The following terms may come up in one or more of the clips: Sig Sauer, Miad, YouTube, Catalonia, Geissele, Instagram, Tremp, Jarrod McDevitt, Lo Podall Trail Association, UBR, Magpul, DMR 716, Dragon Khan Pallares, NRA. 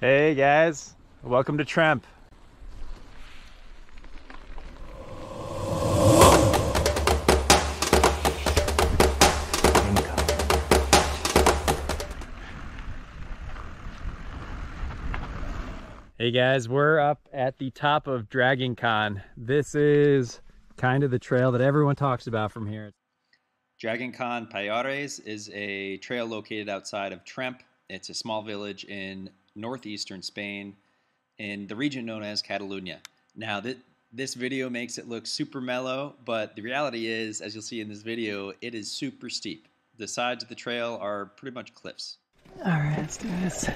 Hey guys, welcome to Tremp. Hey guys, we're up at the top of Dragon Khan. This is kind of the trail that everyone talks about from here. Dragon Khan Pallares is a trail located outside of Tremp. It's a small village in northeastern Spain in the region known as Catalonia. Now this video makes it look super mellow, but the reality is, as you'll see in this video, it is super steep. The sides of the trail are pretty much cliffs. All right, let's do this.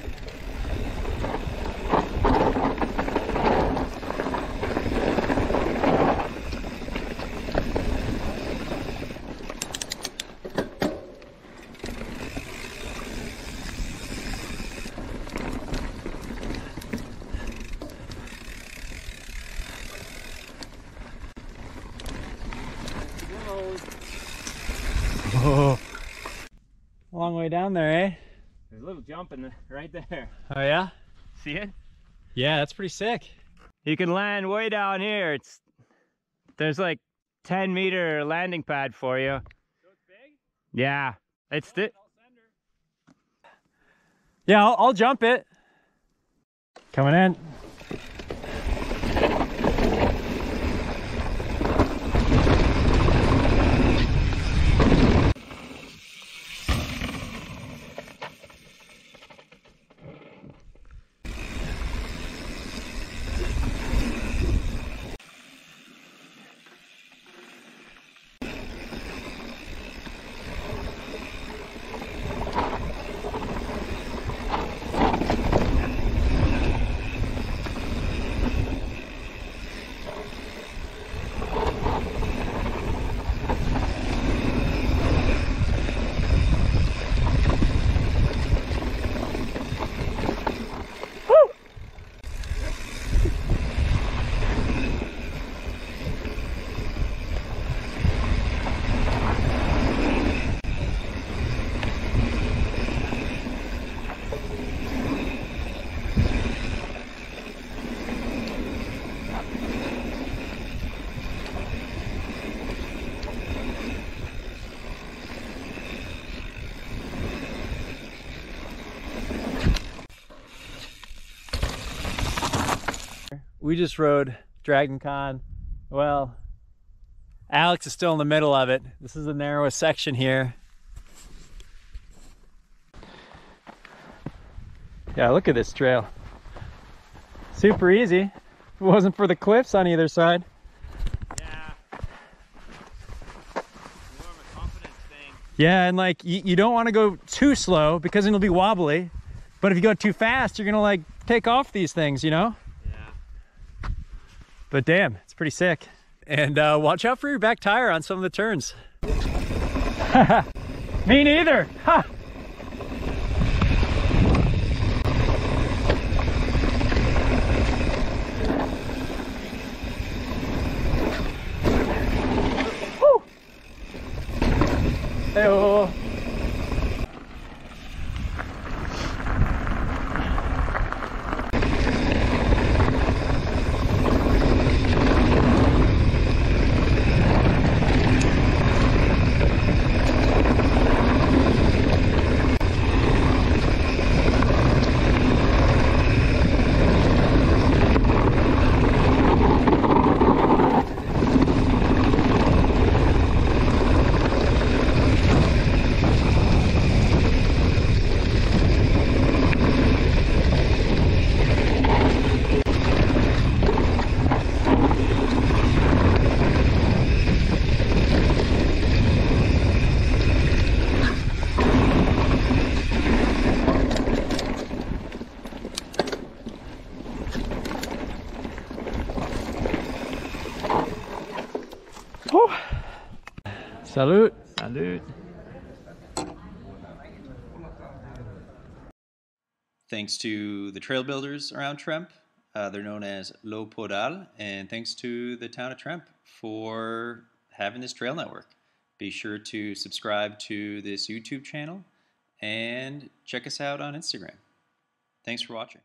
Oh. Long way down there, eh? There's a little jump in right there. Oh yeah? See it? Yeah, that's pretty sick. You can land way down here. There's like 10 meter landing pad for you. So it's big? Yeah. It's the... Yeah, I'll jump it. Coming in. We just rode Dragon Khan. Well, Alex is still in the middle of it. This is the narrowest section here. Yeah, look at this trail. Super easy. If it wasn't for the cliffs on either side. Yeah. More of a confidence thing. Yeah, and like you don't want to go too slow because it'll be wobbly. But if you go too fast, you're gonna like take off these things, you know? But damn, it's pretty sick. And watch out for your back tire on some of the turns. Me neither. Ha! Woo! Hey-oh. Salud. Salud. Thanks to the trail builders around Tremp, they're known as Lo Podall, and thanks to the town of Tremp for having this trail network. Be sure to subscribe to this YouTube channel and check us out on Instagram. Thanks for watching.